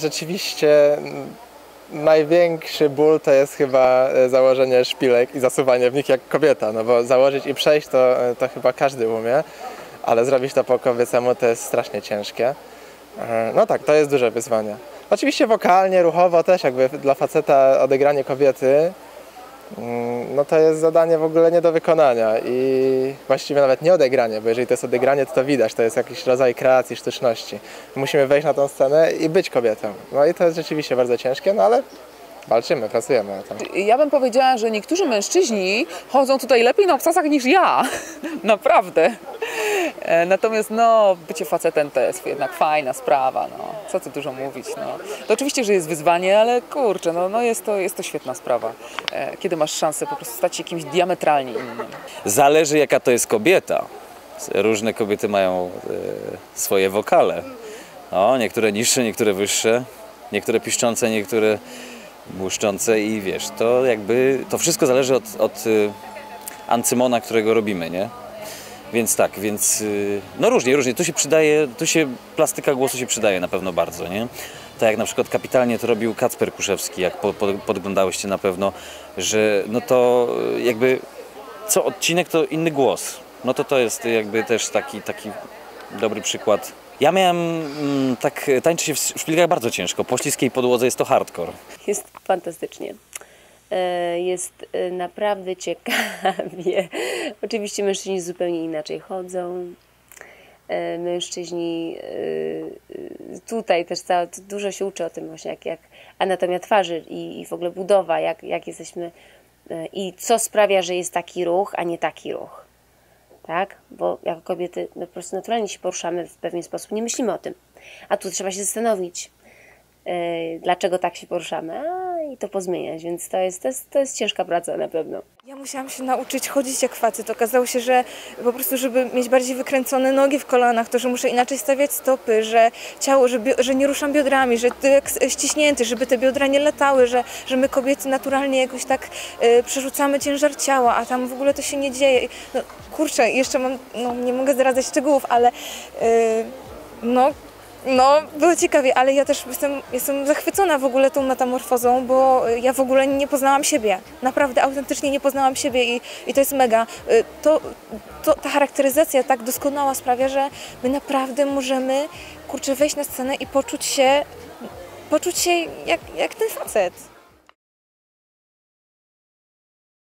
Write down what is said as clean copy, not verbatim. Rzeczywiście największy ból to jest chyba założenie szpilek i zasuwanie w nich jak kobieta, no bo założyć i przejść to chyba każdy umie, ale zrobić to po kobiecemu to jest strasznie ciężkie. No tak, to jest duże wyzwanie. Oczywiście wokalnie, ruchowo też jakby dla faceta odegranie kobiety, no to jest zadanie w ogóle nie do wykonania i właściwie nawet nie odegranie, bo jeżeli to jest odegranie, to widać, to jest jakiś rodzaj kreacji, sztuczności. Musimy wejść na tą scenę i być kobietą. No i to jest rzeczywiście bardzo ciężkie, no ale walczymy, pracujemy na tym. Ja bym powiedziała, że niektórzy mężczyźni chodzą tutaj lepiej na obcasach niż ja. Naprawdę. Natomiast no, bycie facetem to jest jednak fajna sprawa, no. Co tu dużo mówić, no. To oczywiście, że jest wyzwanie, ale kurczę, no jest to świetna sprawa. Kiedy masz szansę po prostu stać się kimś diametralnie innym. Zależy jaka to jest kobieta. Różne kobiety mają swoje wokale. No, niektóre niższe, niektóre wyższe, niektóre piszczące, niektóre błyszczące i wiesz, to jakby, to wszystko zależy od ancymona, którego robimy, nie? Więc tak, więc no różnie, tu się przydaje, plastyka głosu się przydaje na pewno bardzo, nie? Tak jak na przykład kapitalnie to robił Kacper Kuszewski, jak podglądałyście na pewno, że no to jakby co odcinek to inny głos, no to jest jakby też taki dobry przykład. Ja miałem tak, tańczy się w szpilkach bardzo ciężko, po śliskiej podłodze jest to hardcore. Jest fantastycznie. Jest naprawdę ciekawie. Oczywiście mężczyźni zupełnie inaczej chodzą. Mężczyźni tutaj też dużo się uczy o tym właśnie, jak anatomia twarzy i w ogóle budowa, jak jesteśmy i co sprawia, że jest taki ruch, a nie taki ruch. Tak? Bo jako kobiety no, po prostu naturalnie się poruszamy w pewien sposób, nie myślimy o tym. A tu trzeba się zastanowić, dlaczego tak się poruszamy i to pozmieniać, więc to jest ciężka praca na pewno. Ja musiałam się nauczyć chodzić jak facet. Okazało się, że po prostu, żeby mieć bardziej wykręcone nogi w kolanach, to, że muszę inaczej stawiać stopy, że ciało, że nie ruszam biodrami, że tyłek ściśnięty, żeby te biodra nie latały, że my kobiety naturalnie jakoś tak przerzucamy ciężar ciała, a tam w ogóle to się nie dzieje. No, kurczę, jeszcze mam, no, nie mogę zdradzać szczegółów, ale no, było ciekawie, ale ja też jestem zachwycona w ogóle tą metamorfozą, bo ja w ogóle nie poznałam siebie. Naprawdę, autentycznie nie poznałam siebie i to jest mega. Ta charakteryzacja tak doskonała sprawia, że my naprawdę możemy, kurczę, wejść na scenę i poczuć się jak ten facet.